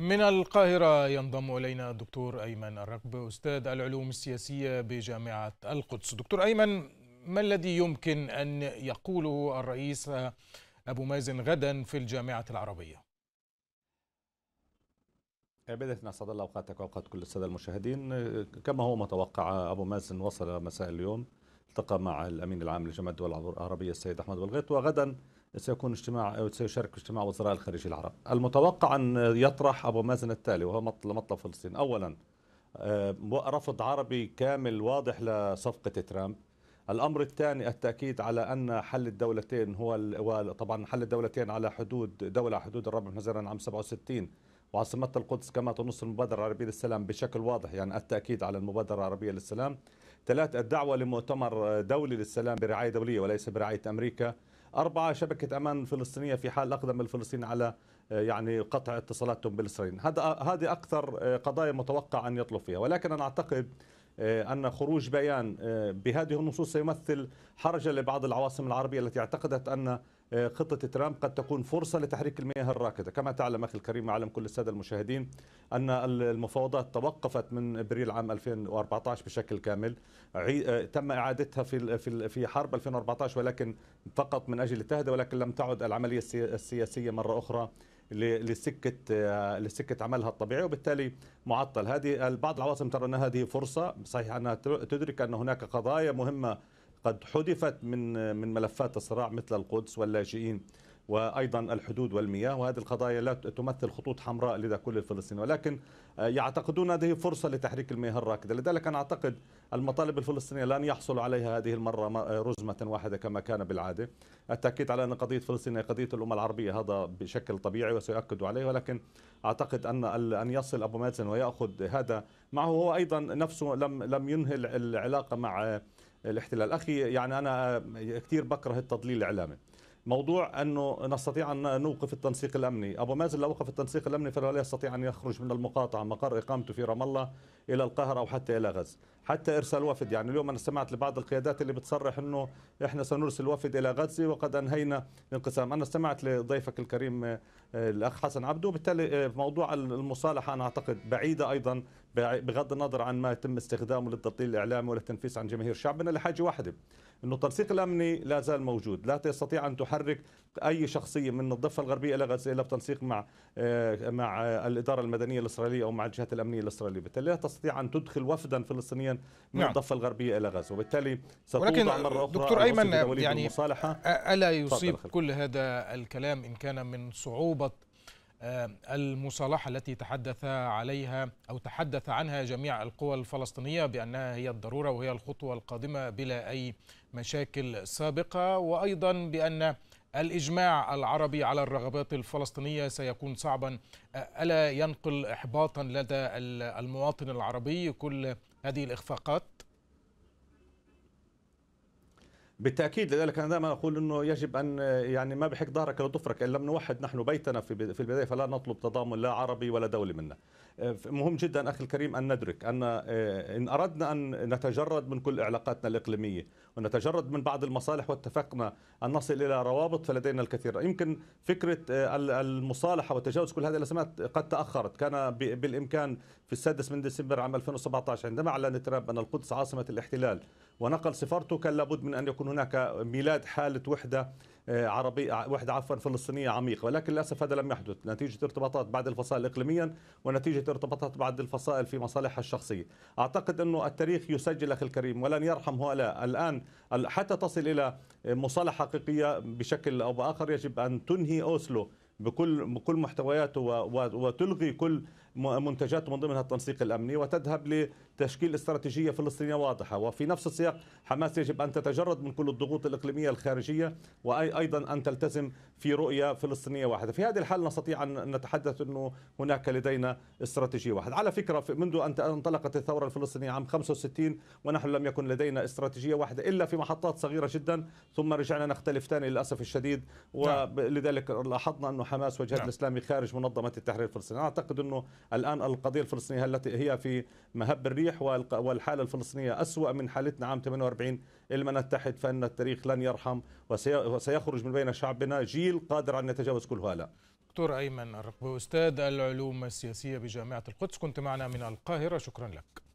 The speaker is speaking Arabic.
من القاهرة ينضم إلينا الدكتور أيمن الرقب، أستاذ العلوم السياسية بجامعة القدس. دكتور أيمن، ما الذي يمكن أن يقوله الرئيس أبو مازن غدا في الجامعة العربية؟ بداية أسعد الله أوقاتك وأوقات كل السادة المشاهدين. كما هو متوقع، أبو مازن وصل مساء اليوم، التقى مع الأمين العام لجامعة الدول العربية السيد أحمد بلغيط، وغدا سيكون سيشارك اجتماع وزراء الخارجية العرب. المتوقع أن يطرح أبو مازن التالي، وهو مطلب فلسطين. أولا، رفض عربي كامل واضح لصفقة ترامب. الأمر الثاني، التأكيد على أن حل الدولتين هو طبعا حل الدولتين على حدود دولة حدود الرابع من حزيران عام 67، وعاصمة القدس كما تنص المبادرة العربية للسلام بشكل واضح، يعني التأكيد على المبادرة العربية للسلام. ثلاثة، الدعوة لمؤتمر دولي للسلام برعاية دولية وليس برعاية أمريكا. أربعة، شبكة أمان فلسطينية في حال أقدم الفلسطينيين على يعني قطع اتصالاتهم بالإسرائيل. هذه أكثر قضايا متوقع أن يطلب فيها، ولكن أنا أعتقد أن خروج بيان بهذه النصوص سيمثل حرجة لبعض العواصم العربية التي اعتقدت أن خطة ترامب قد تكون فرصة لتحريك المياه الراكدة. كما تعلم أخي الكريم وعلم كل السادة المشاهدين أن المفاوضات توقفت من أبريل عام 2014 بشكل كامل، تم إعادتها في حرب 2014 ولكن فقط من أجل التهدئة، ولكن لم تعد العملية السياسية مرة أخرى لسكة عملها الطبيعي، وبالتالي معطل. هذه بعض العواصم ترى أن هذه فرصة، صحيح أنها تدرك أن هناك قضايا مهمة قد حذفت من ملفات الصراع مثل القدس واللاجئين وأيضا الحدود والمياه، وهذه القضايا لا تمثل خطوط حمراء لدى كل الفلسطينيين، ولكن يعتقدون هذه فرصة لتحريك المياه الراكدة. لذلك أنا أعتقد المطالب الفلسطينية لن يحصل عليها هذه المرة رزمة واحدة كما كان بالعادة. التأكيد على أن قضية فلسطين هي قضية الأمة العربية، هذا بشكل طبيعي وسيؤكد عليه، ولكن أعتقد أن يصل أبو مازن ويأخذ هذا معه. هو أيضا نفسه لم ينهي العلاقة مع الاحتلال. أخي، يعني أنا كثير بكره التضليل الإعلامي. موضوع أنه نستطيع أن نوقف التنسيق الأمني، أبو مازن لو وقف التنسيق الأمني فلا يستطيع أن يخرج من المقاطعة مقر إقامته في رام الله إلى القاهرة أو حتى إلى غزة، حتى إرسال وفد. يعني اليوم أنا سمعت لبعض القيادات اللي بتصرح أنه إحنا سنرسل وفد إلى غزة وقد أنهينا الانقسام. أنا سمعت لضيفك الكريم الأخ حسن عبده، بالتالي موضوع المصالحة أنا أعتقد بعيدة أيضا، بغض النظر عن ما يتم استخدامه للتضليل الإعلامي وللتنفيس عن جماهير شعبنا، لحاجة واحدة، أنه التنسيق الأمني لا زال موجود، لا تستطيع أن تحرك أي شخصية من الضفة الغربية إلى غزة إلا بتنسيق مع الإدارة المدنية الإسرائيلية أو مع الجهات الأمنية الإسرائيلية، بالتالي لا تستطيع أن تدخل وفدا فلسطينيا من الضفة الغربية إلى غزة، وبالتالي ستوضع مرة أخرى. دكتور أيمن، يعني ألا يصيب كل هذا الكلام إن كان من صعوبة المصالحة التي تحدث عليها أو تحدث عنها جميع القوى الفلسطينية بأنها هي الضرورة وهي الخطوة القادمة بلا أي مشاكل سابقة، وأيضا بأن الإجماع العربي على الرغبات الفلسطينية سيكون صعبا؟ ألا ينقل إحباطا لدى المواطن العربي كل هذه الإخفاقات؟ بالتأكيد، لذلك أنا دائما أقول أنه يجب أن يعني ما بحك ظهرك لو ضفرك، إن لم نوحد نحن بيتنا في البداية فلا نطلب تضامن لا عربي ولا دولي منا. مهم جدا أخي الكريم أن ندرك أن إن أردنا أن نتجرد من كل علاقاتنا الإقليمية ونتجرد من بعض المصالح واتفقنا أن نصل إلى روابط فلدينا الكثير. يمكن فكرة المصالحة وتجاوز كل هذه الأزمات قد تأخرت، كان بالإمكان في 6 من ديسمبر عام 2017 عندما أعلن ترامب أن القدس عاصمة الاحتلال ونقل سفارته، كان لابد من أن يكون هناك ميلاد حالة وحدة عربية، وحدة عفوا فلسطينية عميقة، ولكن للأسف هذا لم يحدث نتيجة ارتباطات بعض الفصائل إقليميا ونتيجة ارتباطات بعض الفصائل في مصالحها الشخصية. أعتقد أنه التاريخ يسجل أخي الكريم ولن يرحم هؤلاء. الآن حتى تصل إلى مصالحة حقيقية بشكل أو بآخر يجب أن تنهي أوسلو بكل محتوياته وتلغي كل منتجاته من ضمنها التنسيق الأمني، وتذهب لتشكيل استراتيجية فلسطينية واضحة. وفي نفس السياق حماس يجب أن تتجرد من كل الضغوط الإقليمية الخارجية، وأيضا أن تلتزم في رؤية فلسطينية واحدة. في هذه الحال نستطيع أن نتحدث أنه هناك لدينا استراتيجية واحدة. على فكرة منذ أن انطلقت الثورة الفلسطينية عام 65 ونحن لم يكن لدينا استراتيجية واحدة إلا في محطات صغيرة جدا، ثم رجعنا نختلف ثاني للأسف الشديد، ولذلك لاحظنا أنه حماس والجهاد الإسلامي خارج منظمة التحرير الفلسطينية. أعتقد أنه الآن القضية الفلسطينية التي هي في مهب الريح، والحالة الفلسطينية أسوأ من حالتنا عام 48 إلما نتحد، فإن التاريخ لن يرحم وسيخرج من بين شعبنا جيل قادر أن يتجاوز كل هؤلاء. دكتور أيمن الرقب، أستاذ العلوم السياسية بجامعة القدس، كنت معنا من القاهرة، شكرا لك.